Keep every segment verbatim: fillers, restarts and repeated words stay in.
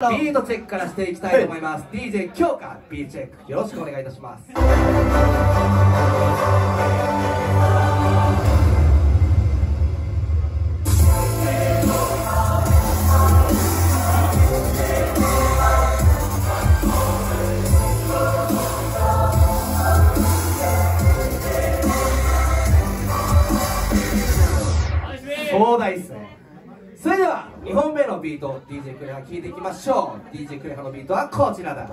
B のチェックからしていきたいと思います。 ディージェー 京香 B チェックよろしくお願いいたします。壮大ですね。それではにほんめのビート ディージェー KREHA 聴いていきましょう。 ディージェー KREHA のビートはこちらだ。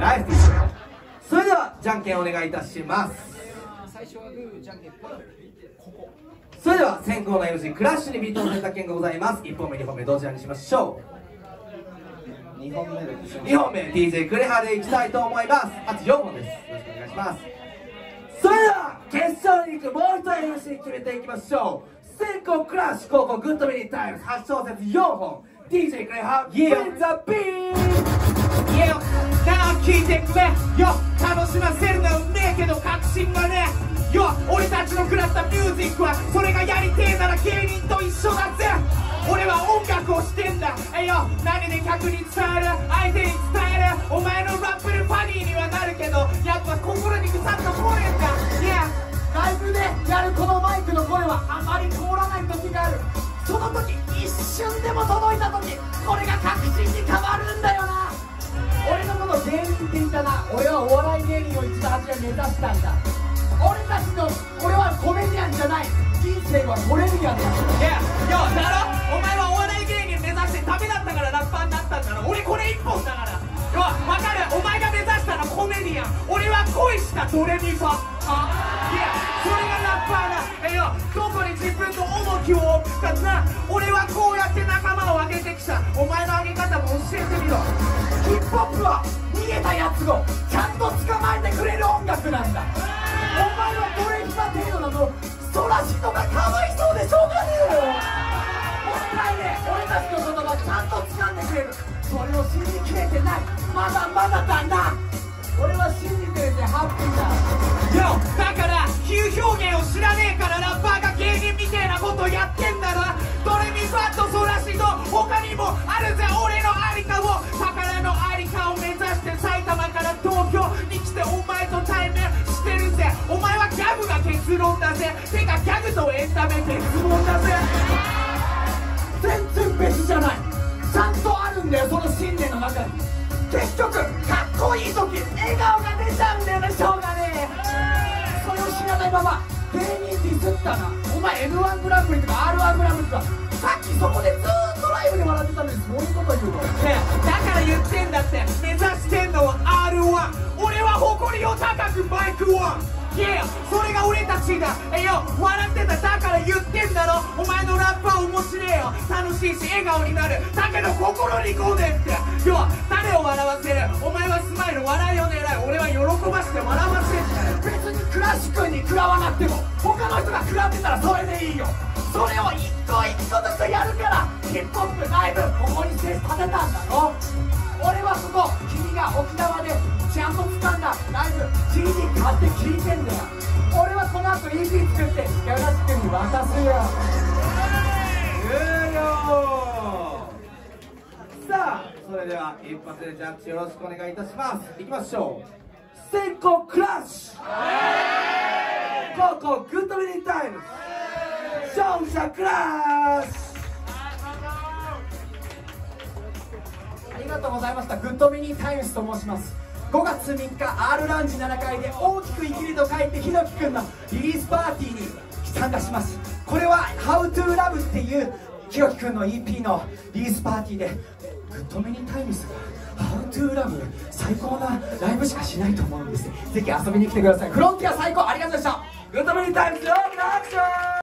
ナイス。それではじゃんけんお願いいたします。最初はグーじゃんけんぽいここ。それでは先行の エムシー クラッシュにビートの選択権がございます。いっぽんめにほんめどちらにしましょう。にほんめでにほんめ ディージェー KREHA でいきたいと思います。あとよんほんです。よろしくお願いします。それでは決勝に行くもうひとり エムシー 決めていきましょう。先行クラッシュ後攻グッドミニタイムはち小節よんほん ディージェー KREHA With the beat 言えよなあ聞いてくれよ。楽しませるのはうめえけど確信がねよ。俺たちの食らったミュージックはそれがやりてえなら芸人と一緒だぜ。俺は音楽をしてんだえよ。何で客に伝える相手に伝えるお前のラップでファニーにはなるけどやっぱ心にぐさっとこれんだ。いやライブでやるこのマイクの声はあまり通らない時がある。その時一瞬でも届いた時これが確信に変わるんだよな。俺のこと芸人って言ったな。俺はお笑い芸人を一度初め目指したんだ。俺たちの俺はコメディアンじゃない人生はトレビアンだ。いやよだろお前はお笑い芸人目指してダメだったからラッパーになったんだろ。俺これ一本だからよ分かる。お前が目指したらコメディアン俺は恋したドレミファあいやそれがラッパーだえよ。どこに自分の重きを置くかな。俺はこうやって仲間を上げてきた。お前の上げ方も教えてみろ。ヒップホップは逃げたやつをちゃんと捕まえてくれる音楽なんだ。お前はドレミファ程度だとソラシドがかわいそうでしょうがねえよ。俺らいね俺たちの言葉ちゃんと掴んでくれる。それを信じきれてないまだまだだな。俺は信じてるんでハッピーだよ。だから比喩表現を知らねえからラッパーが芸人みてえなことやってんだろ。ドレミファとソラシド他にもあるぜ。俺のありかを宝のありかを目指して埼玉から東京に来てお前と対面してるぜ。お前はギャグが結論だぜ。てかギャグとエンタメ絶望だぜ。全然別じゃないちゃんとあるんだよその信念の中に。結局かっこいい時笑顔が出ちゃうんだよねしょうがねえ。それを知らないまま芸人ディスったな。お前 エムワン グランプリとか アールワン グランプリとかさっきそこでずーっとライブで笑ってたのにそういうこと言うの。だから言ってんだって目指してんのは アールワン 俺は誇りを高くマイクワンYeah, それが俺たちだえよ。笑ってただから言ってんだろ。お前のラップは面白えよ楽しいし笑顔になるだけど心にごねんってよ。誰を笑わせるお前はスマイル笑いを狙い俺は喜ばして笑わせる。別にクラッシュ君に食らわなくても他の人が食らってたらそれでいいよ。それを一個一個ずつやるからヒップホップライブここに立てたんだろ。俺はそこ君が沖縄でちゃんと掴んだライブ シーディー 買って聴いてんだよ。俺はこの後 イーピー 作ってギャラックに渡すよ。終了。さあそれでは一発でジャッジよろしくお願いいたします。いきましょう。先攻クラッシュ後攻グッドミニタイム勝利者クラッシュ。ありがとうございました。グッドミニタイムスと申します。ごがつみっか R ランジななかいで大きく生きると書いてひのきくんのリリースパーティーに参加します。これは HowToLove っていうひのきくんの イーピー のリリースパーティーでグッドミニタイムスが HowToLove 最高なライブしかしないと思うんです。ぜひ遊びに来てください。フロンティア最高。ありがとうございました。グッドミニタイムスよーくなっちゃー。